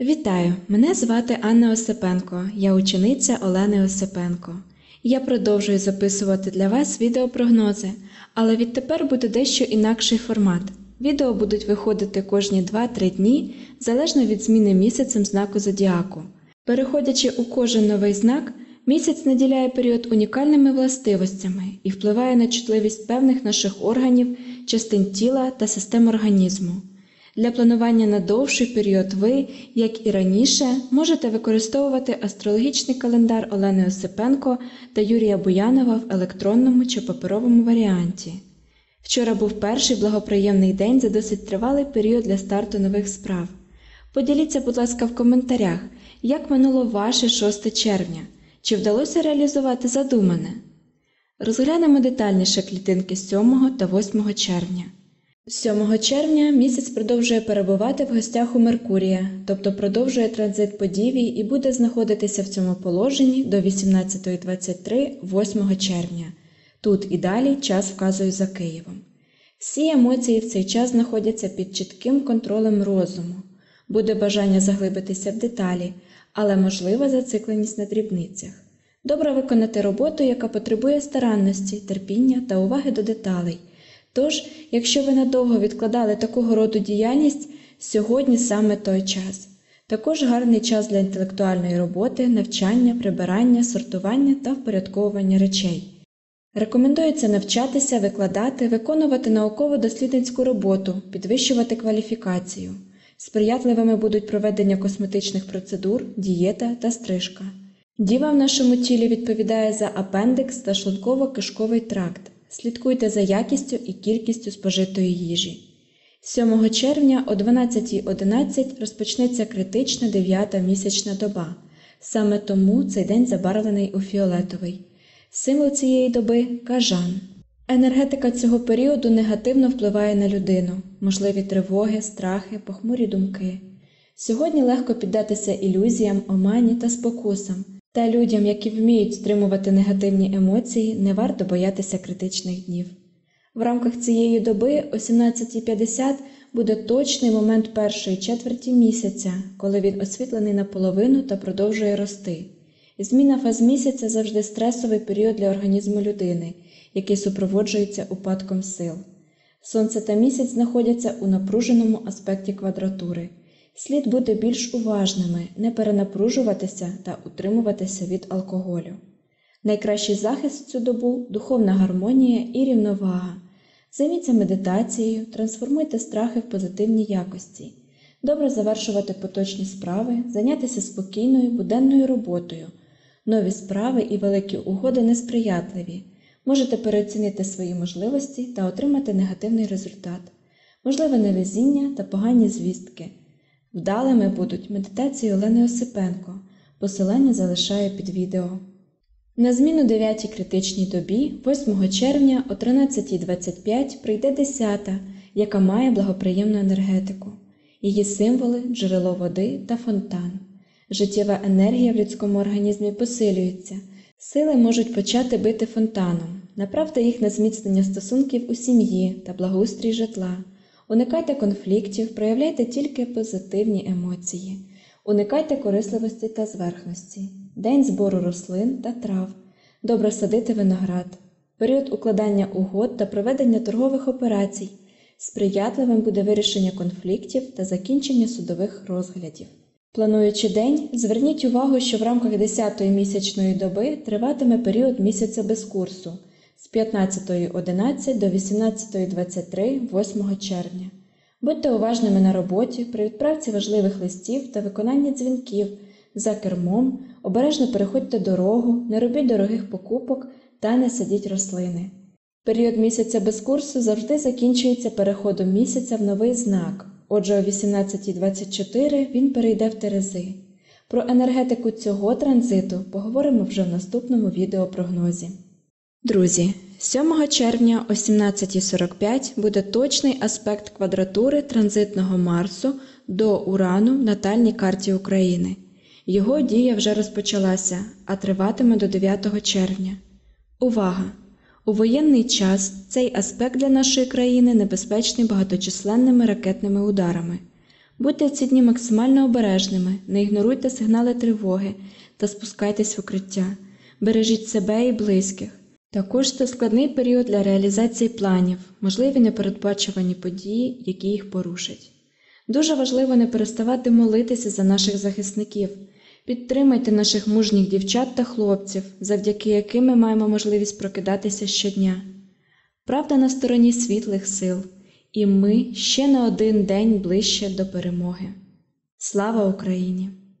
Вітаю! Мене звати Анна Осипенко, я учениця Олени Осипенко. Я продовжую записувати для вас відеопрогнози, але відтепер буде дещо інакший формат. Відео будуть виходити кожні 2-3 дні, залежно від зміни місяцем знаку зодіаку. Переходячи у кожен новий знак, місяць наділяє період унікальними властивостями і впливає на чутливість певних наших органів, частин тіла та систем організму. Для планування на довший період ви, як і раніше, можете використовувати астрологічний календар Олени Осипенко та Юрія Буянова в електронному чи паперовому варіанті. Вчора був перший благоприємний день за досить тривалий період для старту нових справ. Поділіться, будь ласка, в коментарях, як минуло ваше 6 червня, чи вдалося реалізувати задумане? Розглянемо детальніше клітинки 7 та 8 червня. 7 червня місяць продовжує перебувати в гостях у Меркурія, тобто продовжує транзит по Діві і буде знаходитися в цьому положенні до 18:23 8 червня. Тут і далі час вказує за Києвом. Всі емоції в цей час знаходяться під чітким контролем розуму. Буде бажання заглибитися в деталі, але можлива зацикленість на дрібницях. Добре виконати роботу, яка потребує старанності, терпіння та уваги до деталей. Тож, якщо ви надовго відкладали такого роду діяльність, сьогодні саме той час. Також гарний час для інтелектуальної роботи, навчання, прибирання, сортування та впорядковування речей. Рекомендується навчатися, викладати, виконувати науково-дослідницьку роботу, підвищувати кваліфікацію. Сприятливими будуть проведення косметичних процедур, дієта та стрижка. Діва в нашому тілі відповідає за апендикс та шлунково-кишковий тракт. Слідкуйте за якістю і кількістю спожитої їжі. 7 червня о 12:11 розпочнеться критична 9-та місячна доба. Саме тому цей день забарвлений у фіолетовий. Символ цієї доби – кажан. Енергетика цього періоду негативно впливає на людину. Можливі тривоги, страхи, похмурі думки. Сьогодні легко піддатися ілюзіям, омані та спокусам. Та людям, які вміють стримувати негативні емоції, не варто боятися критичних днів. В рамках цієї доби о 17:50 буде точний момент першої четверті місяця, коли він освітлений наполовину та продовжує рости. Зміна фаз місяця завжди стресовий період для організму людини, який супроводжується упадком сил. Сонце та місяць знаходяться у напруженому аспекті квадратури. Слід бути більш уважними, не перенапружуватися та утримуватися від алкоголю. Найкращий захист в цю добу – духовна гармонія і рівновага. Займіться медитацією, трансформуйте страхи в позитивні якості. Добре завершувати поточні справи, зайнятися спокійною буденною роботою. Нові справи і великі угоди несприятливі. Можете переоцінити свої можливості та отримати негативний результат. Можливе невезіння та погані звістки. Вдалими будуть медитації Олени Осипенко. Посилання залишаю під відео. На зміну 9-й критичній добі 8 червня о 13:25 прийде 10-та, яка має благоприємну енергетику. Її символи – джерело води та фонтан. Життєва енергія в людському організмі посилюється. Сили можуть почати бити фонтаном. Направте їх на зміцнення стосунків у сім'ї та благоустрій житла. Уникайте конфліктів, проявляйте тільки позитивні емоції. Уникайте корисливості та зверхності. День збору рослин та трав. Добре садити виноград. Період укладання угод та проведення торгових операцій. Сприятливим буде вирішення конфліктів та закінчення судових розглядів. Плануючи день, зверніть увагу, що в рамках 10-ї місячної доби триватиме період місяця без курсу з 15:11 до 18:23 8 червня. Будьте уважними на роботі, при відправці важливих листів та виконанні дзвінків, за кермом, обережно переходьте дорогу, не робіть дорогих покупок та не садіть рослини. Період місяця без курсу завжди закінчується переходом місяця в новий знак, отже о 18:24 він перейде в Терези. Про енергетику цього транзиту поговоримо вже в наступному відеопрогнозі. Друзі, 7 червня о 17:45 буде точний аспект квадратури транзитного Марсу до Урану в натальній карті України. Його дія вже розпочалася, а триватиме до 9 червня. Увага! У воєнний час цей аспект для нашої країни небезпечний багаточисленними ракетними ударами. Будьте в ці дні максимально обережними, не ігноруйте сигнали тривоги та спускайтесь в укриття. Бережіть себе і близьких. Також це складний період для реалізації планів, можливі непередбачувані події, які їх порушать. Дуже важливо не переставати молитися за наших захисників. Підтримайте наших мужніх дівчат та хлопців, завдяки яким ми маємо можливість прокидатися щодня. Правда на стороні світлих сил. І ми ще на один день ближче до перемоги. Слава Україні!